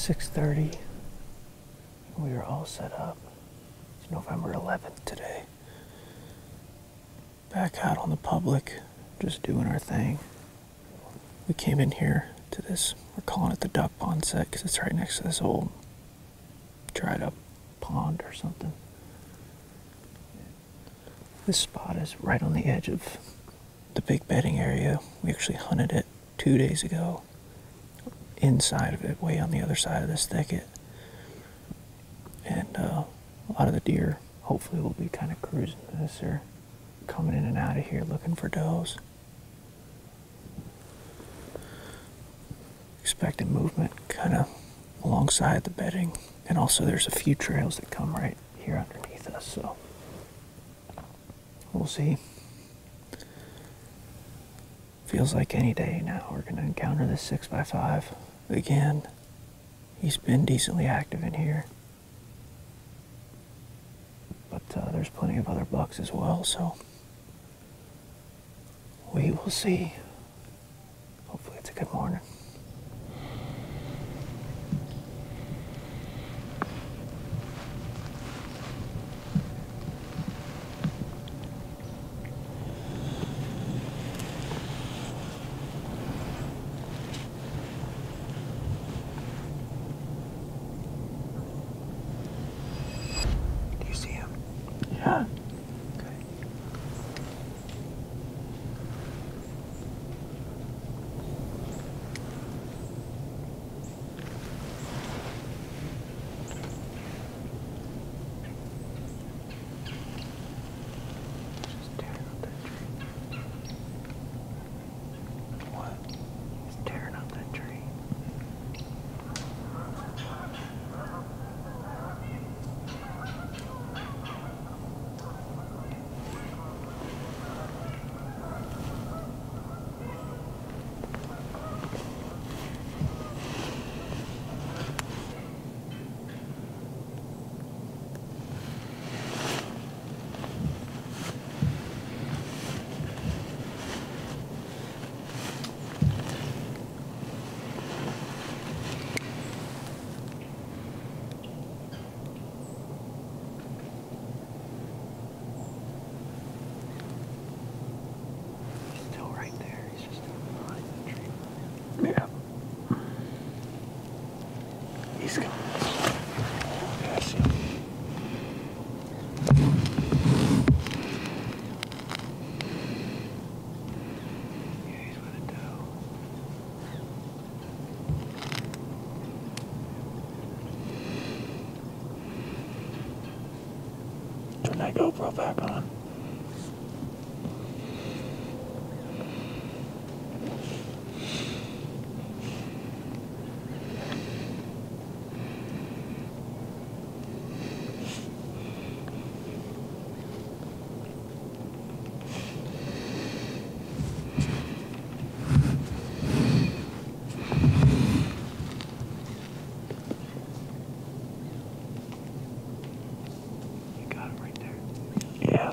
6:30. We were all set up. It's November 11th today. Back out on the public, just doing our thing. We came in here to this, we're calling it the duck pond set because it's right next to this old dried up pond or something. This spot is right on the edge of the big bedding area. We actually hunted it 2 days ago, inside of it, way on the other side of this thicket. And a lot of the deer hopefully will be kind of cruising this or coming in and out of here looking for does. Expected movement kind of alongside the bedding. And also there's a few trails that come right here underneath us, so we'll see. Feels like any day now we're gonna encounter this 6x5 again. He's been decently active in here. There's plenty of other bucks as well, so we will see. Hopefully it's a good morning. My GoPro back on. Yeah.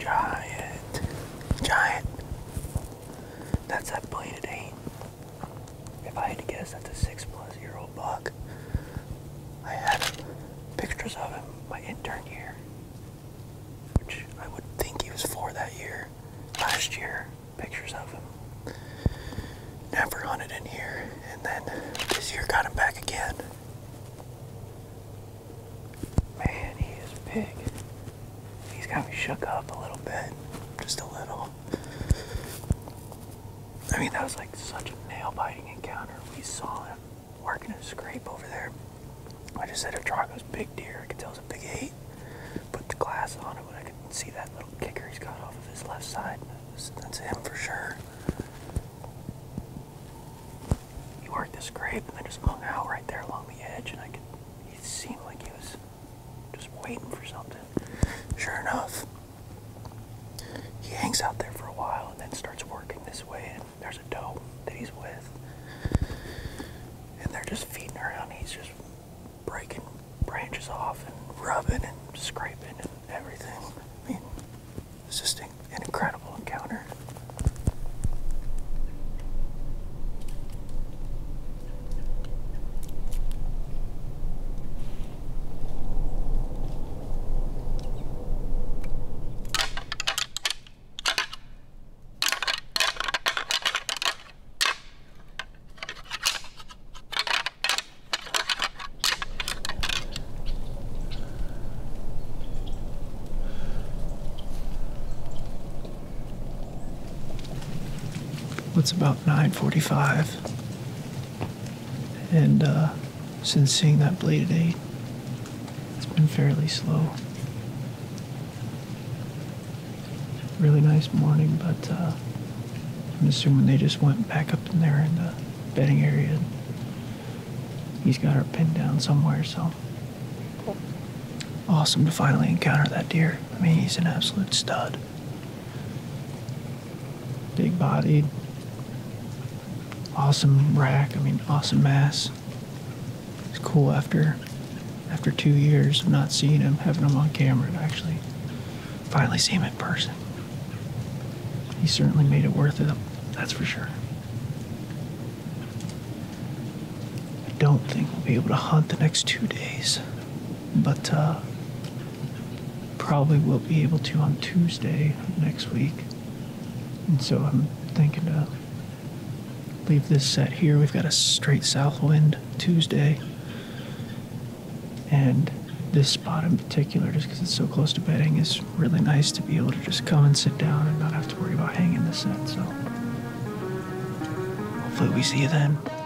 Giant. Giant. That's that bladed 8. If I had to guess, that's a 6+ year old buck. I had pictures of him my intern year, which I would think he was 4 that year. Last year, pictures of him. Never hunted in here, and then this year got him back again. Man, he is big. He's got me shook up a little bit, just a little. I mean, that was like such a nail-biting encounter. We saw him working a scrape over there. I just said Atrago's big deer. I could tell it's a big 8. Put the glass on it, but I could see that little kicker he's got off of his left side. That's him for sure. He worked the scrape and then just hung out right there along the edge, and I could. He seemed like he was just waiting for something. Sure enough, he hangs out there for a while and then starts working this way, and there's a doe that he's with, and they're just feeding around. He's just breaking branches off and rubbing and scraping and everything. I mean, it's just an incredible encounter. It's about 9:45, and since seeing that bladed 8, it's been fairly slow. Really nice morning, but I'm assuming they just went back up in there in the bedding area. He's got her pinned down somewhere, so cool. Awesome to finally encounter that deer. I mean, he's an absolute stud. Big-bodied. Awesome rack, I mean, awesome mass. It's cool after 2 years of not seeing him, having him on camera, to actually finally see him in person. He certainly made it worth it, that's for sure. I don't think we'll be able to hunt the next 2 days, but probably will be able to on Tuesday of next week. And so I'm thinking to leave this set here. We've got a straight south wind Tuesday, and this spot in particular, just because it's so close to bedding, is really nice to be able to just come and sit down and not have to worry about hanging the set. So hopefully we see you then.